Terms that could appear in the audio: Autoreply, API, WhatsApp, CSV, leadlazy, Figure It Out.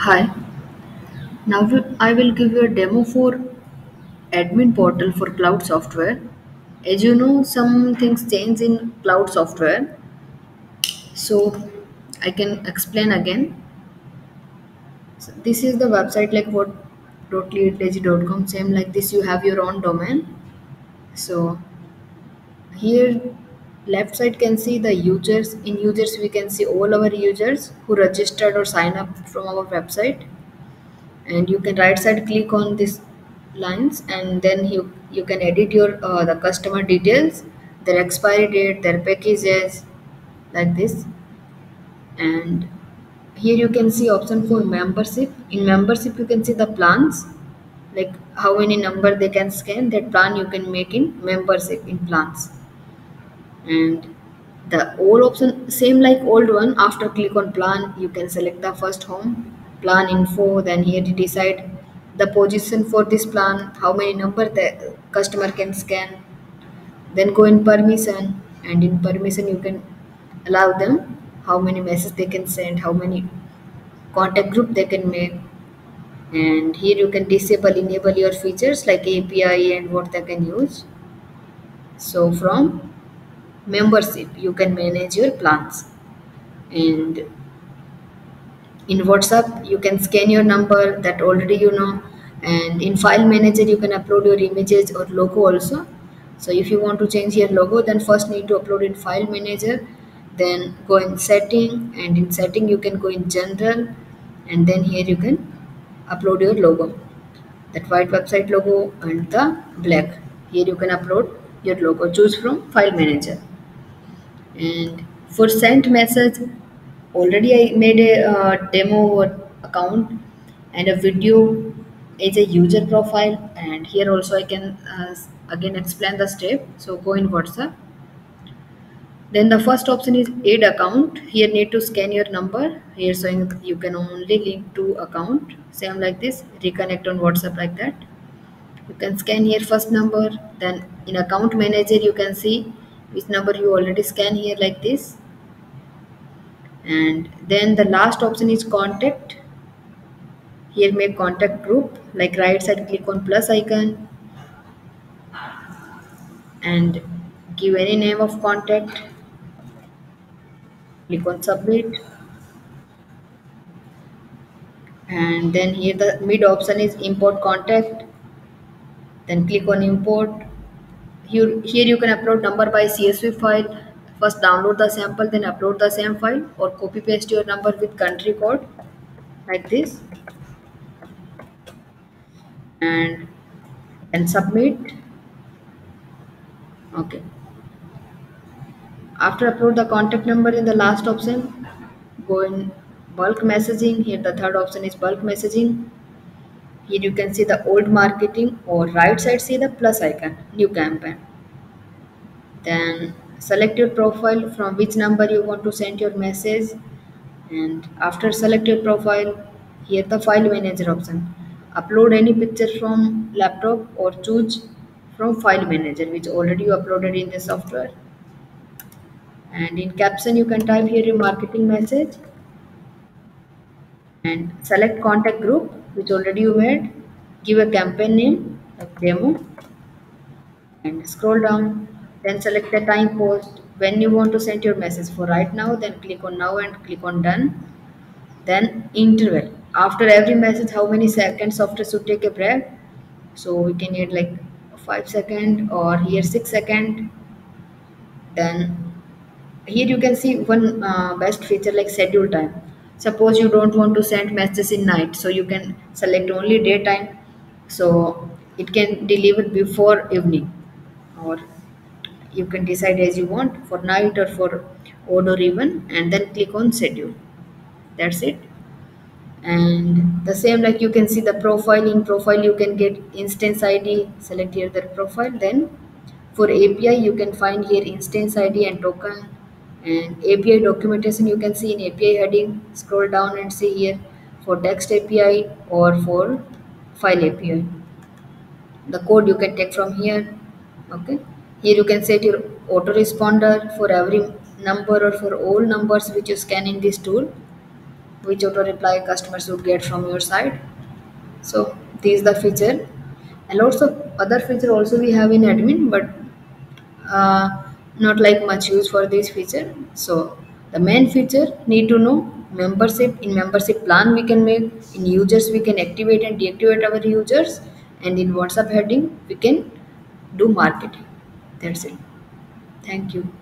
Hi, now I will give you a demo for admin portal for cloud software. As you know, some things change in cloud software, so I can explain again. So this is the website like what .leadlazy.com, same like this. You have your own domain. So here left side can see the users. In users we can see all our users who registered or sign up from our website, and you can right side click on these lines, and then you can edit your the customer details, their expiry date, their packages, like this. And here you can see option for membership. In membership you can see the plans, like how many number they can scan. That plan you can make in membership in plans. And the old option same like old one. After click on plan, you can select the first home plan info. Then here you decide the position for this plan, how many number the customer can scan. Then go in permission, and in permission you can allow them how many messages they can send, how many contact group they can make. And here you can disable, enable your features like API and what they can use. So from membership you can manage your plans. And in WhatsApp you can scan your number, that already you know. And in file manager you can upload your images or logo also. So if you want to change your logo, then first need to upload in file manager, then go in setting, and in setting you can go in general, and then here you can upload your logo, that white website logo and the black. Here you can upload your logo, choose from file manager. And for sent message, already I made a demo account and a video as a user profile, and here also I can again explain the step. So go in WhatsApp, then the first option is add account. Here need to scan your number. Here so you can only link to account, same like this. Reconnect on WhatsApp like that. You can scan here first number, then in account manager you can see which number you already scan here like this. And then the last option is contact. Here make contact group, like right side click on plus icon and give any name of contact. Click on submit, and then here the mid option is import contact. Then click on import. Here you can upload number by CSV file. First download the sample, then upload the same file, or copy paste your number with country code like this, and submit. Okay. After upload the contact number, in the last option go in bulk messaging. Here the third option is bulk messaging. Here you can see the old marketing, or right side see the plus icon, new campaign. Then select your profile, from which number you want to send your message. And after select your profile, here the file manager option. Upload any picture from laptop or choose from file manager, which already you uploaded in the software. And in caption you can type here your marketing message, and select contact group which already you made. Give a campaign name like demo, and scroll down. Then select the time post when you want to send your message. For right now, then click on now and click on done. Then interval, after every message how many seconds software should take a break. So we can add like 5 second, or here 6 second. Then here you can see one best feature like schedule time. Suppose you don't want to send messages in night, so you can select only daytime, so it can deliver before evening, or you can decide as you want for night or for odd or even, and then click on schedule. That's it. And the same like you can see the profile. In profile you can get instance ID. Select here the profile. Then for API you can find here instance ID and token. And API documentation you can see in API heading. Scroll down and see here for text API or for file API. The code you can take from here. Okay. Here you can set your autoresponder for every number or for all numbers which you scan in this tool. which auto reply customers would get from your side. So this is the feature, and lots of other feature also we have in admin, but not like much use for this feature. So the main feature need to know membership. In membership plan we can make, in users we can activate and deactivate our users, and in WhatsApp heading we can do marketing. That's it. Thank you.